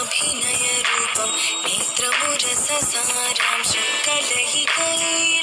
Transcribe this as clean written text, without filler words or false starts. Abhinaya Rupam Netramu Rasa Saram Shukalahi Kai